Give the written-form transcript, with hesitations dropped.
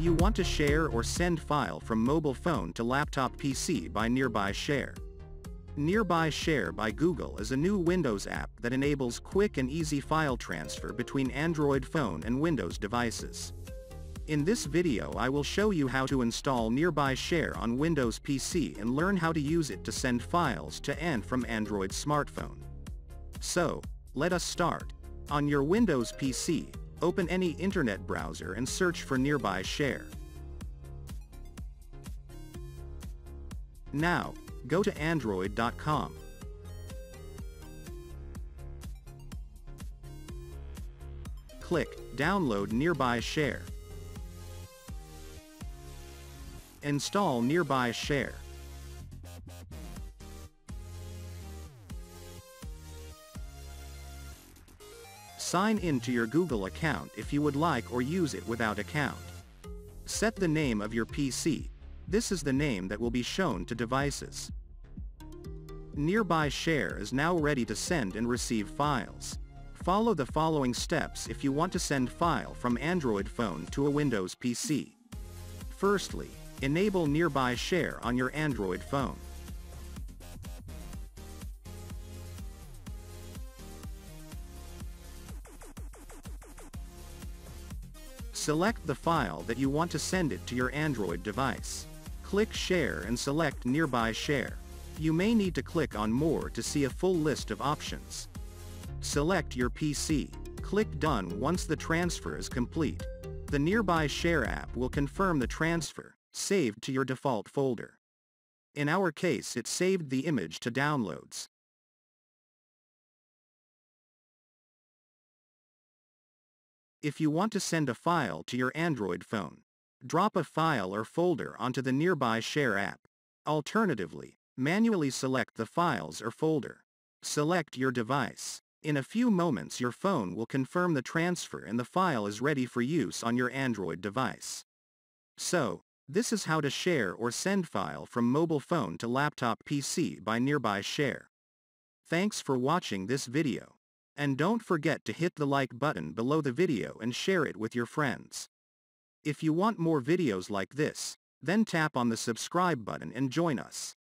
Do you want to share or send file from mobile phone to laptop PC by Nearby Share? Nearby Share by Google is a new Windows app that enables quick and easy file transfer between Android phone and Windows devices. In this video I will show you how to install Nearby Share on Windows PC and learn how to use it to send files to and from Android smartphone. So, let us start. On your Windows PC, open any internet browser and search for Nearby Share. Now, go to android.com. Click Download Nearby Share. Install Nearby Share. Sign in to your Google account if you would like, or use it without account. Set the name of your PC. This is the name that will be shown to devices. Nearby Share is now ready to send and receive files. Follow the following steps if you want to send file from Android phone to a Windows PC. Firstly, enable Nearby Share on your Android phone. Select the file that you want to send it to your Android device. Click Share and select Nearby Share. You may need to click on More to see a full list of options. Select your PC. Click Done once the transfer is complete. The Nearby Share app will confirm the transfer, saved to your default folder. In our case, it saved the image to downloads. If you want to send a file to your Android phone, drop a file or folder onto the Nearby Share app. Alternatively, manually select the files or folder. Select your device. In a few moments your phone will confirm the transfer and the file is ready for use on your Android device. So, this is how to share or send file from mobile phone to laptop PC by Nearby Share. Thanks for watching this video. And don't forget to hit the like button below the video and share it with your friends. If you want more videos like this, then tap on the subscribe button and join us.